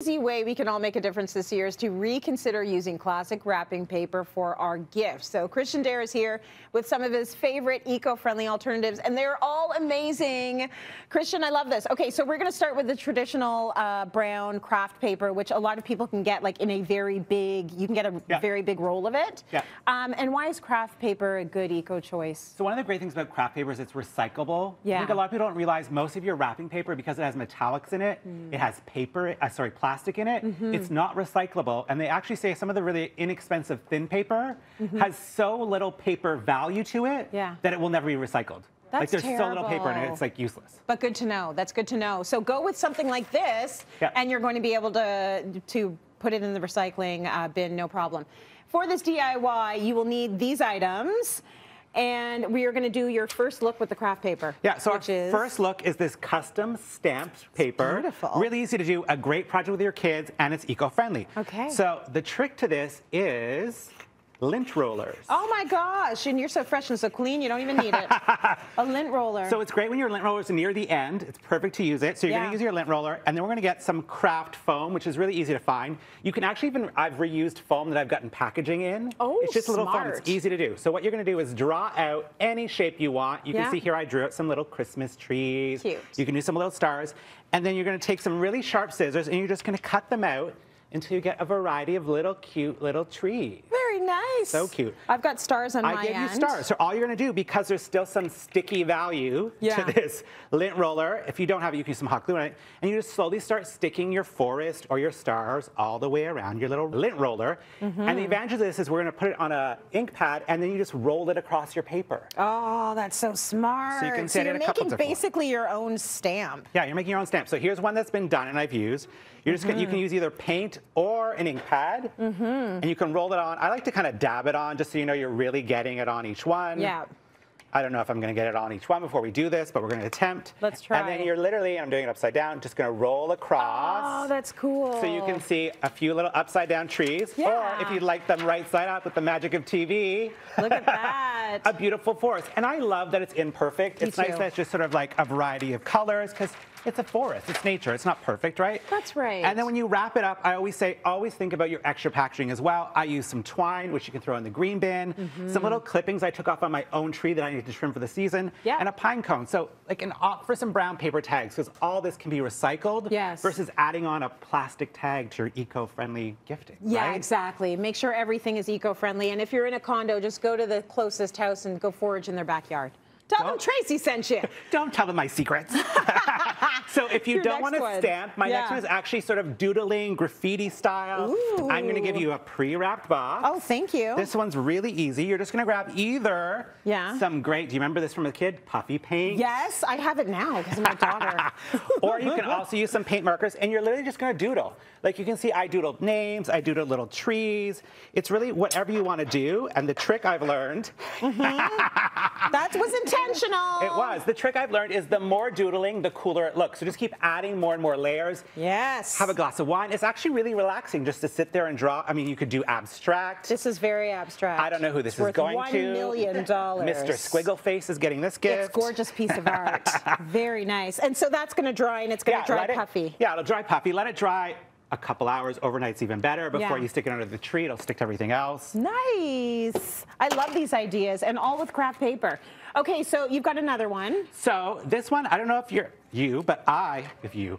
An easy way we can all make a difference this year is to reconsider using classic wrapping paper for our gifts. So Christian Dare is here with some of his favorite eco-friendly alternatives, and they're all amazing. Christian, I love this. Okay, so we're going to start with the traditional brown craft paper, which a lot of people can get like in a very big, you can get a very big roll of it. Yeah. And why is craft paper a good eco choice? So one of the great things about craft paper is it's recyclable. Yeah. I think a lot of people don't realize most of your wrapping paper, because it has metallics in it, it has plastic in it, it's not recyclable. And they actually say some of the really inexpensive thin paper has so little paper value to it that it will never be recycled. That's like, there's so little paper in it, it's like useless. But good to know. That's good to know. So go with something like this, and you're going to be able to put it in the recycling bin, no problem. For this DIY, you will need these items. And we are going to do your first look with the craft paper. Yeah, so our first look is this custom stamped paper. It's beautiful. Really easy to do, a great project with your kids, and it's eco-friendly. Okay. So the trick to this is lint rollers. Oh my gosh, and you're so fresh and so clean, you don't even need it. A lint roller. So it's great when your lint rollers are near the end. It's perfect to use it. So you're going to use your lint roller, and then we're going to get some craft foam, which is really easy to find. You can actually even, I've reused foam that I've gotten packaging in. Oh, it's just smart. A little foam. It's easy to do. So what you're going to do is draw out any shape you want. You can see here I drew out some little Christmas trees. Cute. You can do some little stars. And then you're going to take some really sharp scissors, and you're just going to cut them out until you get a variety of little cute little trees. Very nice. So cute. I've got stars on my end. I gave you stars. So all you're going to do, because there's still some sticky value to this lint roller, if you don't have it, you can use some hot glue on it, and you just slowly start sticking your forest or your stars all the way around your little lint roller. And the advantage of this is we're going to put it on a ink pad, and then you just roll it across your paper. Oh, that's so smart. So you can you're making basically your own stamp. Yeah, you're making your own stamp. So here's one that's been done and I've used. You're just gonna, you can use either paint or an ink pad, and you can roll it on. I like to kind of dab it on just so you know you're really getting it on each one. Yeah. I don't know if I'm gonna get it on each one before we do this, but we're gonna attempt. Let's try. And then you're literally, I'm doing it upside down, just gonna roll across. Oh, that's cool. So you can see a few little upside down trees, or if you'd like them right side up with the magic of TV. Look at that. A beautiful forest. And I love that it's imperfect. It's nice that it's just sort of like a variety of colors, because it's a forest, it's nature, it's not perfect, right? That's right. And then when you wrap it up, I always say, always think about your extra packaging as well. I use some twine, which you can throw in the green bin, some little clippings I took off on my own tree that I need to trim for the season, and a pine cone. So like an opt for some brown paper tags, because all this can be recycled versus adding on a plastic tag to your eco-friendly gifting. Yeah, right? Exactly. Make sure everything is eco-friendly. And if you're in a condo, just go to the closest house and go forage in their backyard. Tell them Tracy sent you. Don't tell them my secrets. So if you don't want to stamp, my next one is actually sort of doodling, graffiti style. Ooh. I'm going to give you a pre-wrapped box. Oh, thank you. This one's really easy. You're just going to grab either some great, do you remember this from a kid? Puffy paint. Yes, I have it now because of my daughter. Or you can also use some paint markers, and you're literally just going to doodle. Like you can see, I doodled names, I doodled little trees. It's really whatever you want to do, and the trick I've learned. That was intentional. It was. The trick I've learned is the more doodling, the cooler it looks. So just keep adding more and more layers. Yes. Have a glass of wine. It's actually really relaxing just to sit there and draw. I mean, you could do abstract. This is very abstract. I don't know who this is going to. $1 million. Mr. Squiggleface is getting this gift. It's a gorgeous piece of art. Very nice. And so that's going to dry, and it's going to dry puffy. Yeah, it'll dry puffy. Let it dry a couple hours. Overnight's even better. Before you stick it under the tree, it'll stick to everything else. Nice. I love these ideas, and all with craft paper. Okay, so you've got another one. So this one, I don't know if you're me, you've got actually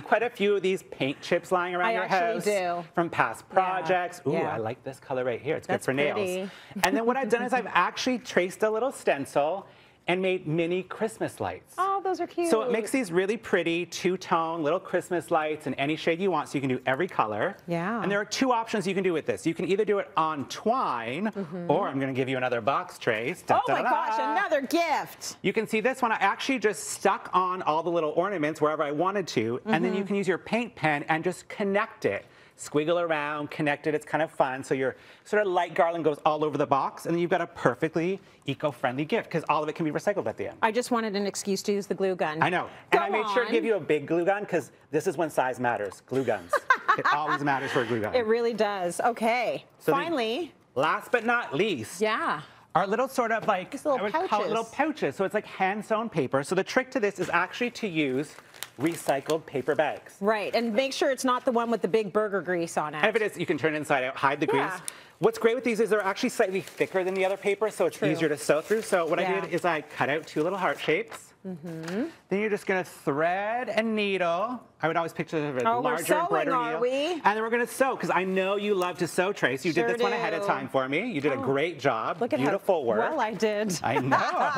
quite a few of these paint chips lying around your house. I actually do. From past projects. Yeah. Ooh, I like this color right here. It's good for nails. And then what I've done is I've actually traced a little stencil and made mini Christmas lights. Oh, those are cute. So it makes these really pretty two-tone little Christmas lights in any shade you want, so you can do every color. Yeah. And there are two options you can do with this. You can either do it on twine, or I'm going to give you another box, Trace. Oh my gosh, another gift. You can see this one. I actually just stuck on all the little ornaments wherever I wanted to, and then you can use your paint pen and just connect it. Squiggle around, connect it, it's kind of fun. So your sort of light garland goes all over the box, and then you've got a perfectly eco-friendly gift, because all of it can be recycled at the end. I just wanted an excuse to use the glue gun. I know. And I made sure to give you a big glue gun, because this is when size matters, glue guns. It always matters for a glue gun. It really does. Okay. So finally. Last but not least. Yeah. Are little sort of like, I would call it little pouches. So it's like hand-sewn paper. So the trick to this is actually to use recycled paper bags. Right, and make sure it's not the one with the big burger grease on it. If it is, you can turn it inside out, hide the grease. What's great with these is they're actually slightly thicker than the other paper, so it's easier to sew through. So what I did is I cut out two little heart shapes. Mm-hmm. Then you're just going to thread and needle. I would always picture a larger and brighter needle. And then we're going to sew, because I know you love to sew, Trace. You did this one ahead of time for me. You did a great job. Look at Beautiful work. Well, I did. I know.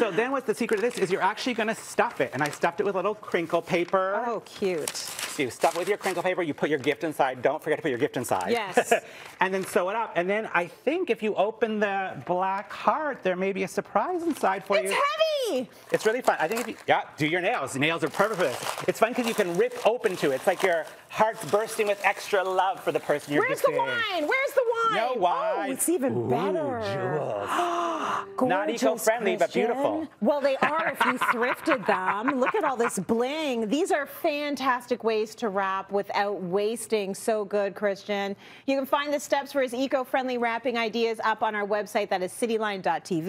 So then what's the secret of this is you're actually going to stuff it. And I stuffed it with little crinkle paper. Oh, cute. So you stuff it with your crinkle paper. You put your gift inside. Don't forget to put your gift inside. Yes. And then sew it up. And then I think if you open the black heart, there may be a surprise inside for you. It's heavy. It's really fun. I think if you, do your nails. The nails are perfect for this. It's fun because you can rip open to it. It's like your heart's bursting with extra love for the person you're gifting. Where's the wine? Where's the wine? No wine. Oh, it's even better. Jewels. Not eco-friendly, but beautiful. Well, they are if you thrifted them. Look at all this bling. These are fantastic ways to wrap without wasting. So good, Christian. You can find the steps for his eco-friendly wrapping ideas up on our website. That is cityline.tv.